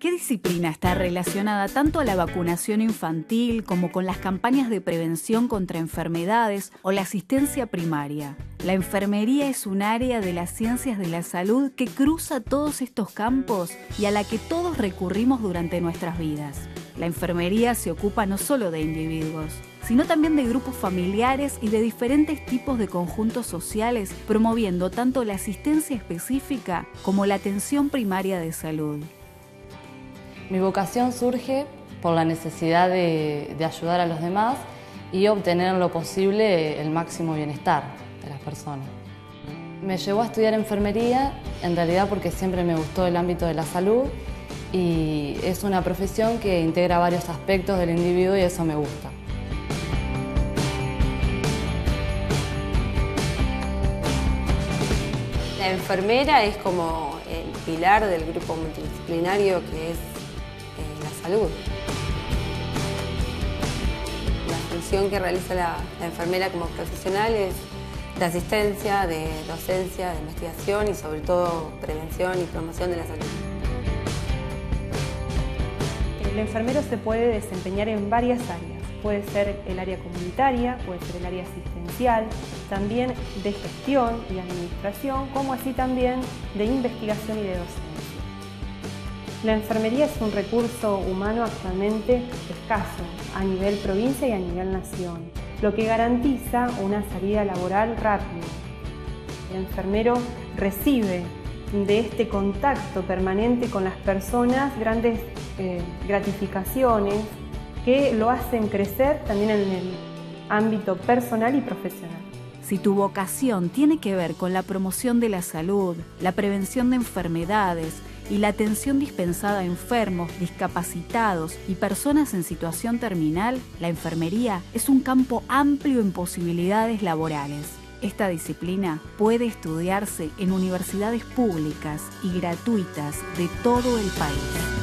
¿Qué disciplina está relacionada tanto a la vacunación infantil como con las campañas de prevención contra enfermedades o la asistencia primaria? La enfermería es un área de las ciencias de la salud que cruza todos estos campos y a la que todos recurrimos durante nuestras vidas. La enfermería se ocupa no solo de individuos, sino también de grupos familiares y de diferentes tipos de conjuntos sociales, promoviendo tanto la asistencia específica como la atención primaria de salud. Mi vocación surge por la necesidad de ayudar a los demás y obtener en lo posible el máximo bienestar de las personas. Me llevó a estudiar enfermería, en realidad porque siempre me gustó el ámbito de la salud, y es una profesión que integra varios aspectos del individuo y eso me gusta. La enfermera es como el pilar del grupo multidisciplinario que es la salud. La función que realiza la enfermera como profesional es de asistencia, de docencia, de investigación y sobre todo prevención y promoción de la salud. El enfermero se puede desempeñar en varias áreas. Puede ser el área comunitaria, puede ser el área asistencial, también de gestión y administración, como así también de investigación y de docencia. La enfermería es un recurso humano actualmente escaso a nivel provincia y a nivel nación, lo que garantiza una salida laboral rápida. El enfermero recibe de este contacto permanente con las personas grandes gratificaciones que lo hacen crecer también en el ámbito personal y profesional. Si tu vocación tiene que ver con la promoción de la salud, la prevención de enfermedades y la atención dispensada a enfermos, discapacitados y personas en situación terminal, la enfermería es un campo amplio en posibilidades laborales. Esta disciplina puede estudiarse en universidades públicas y gratuitas de todo el país.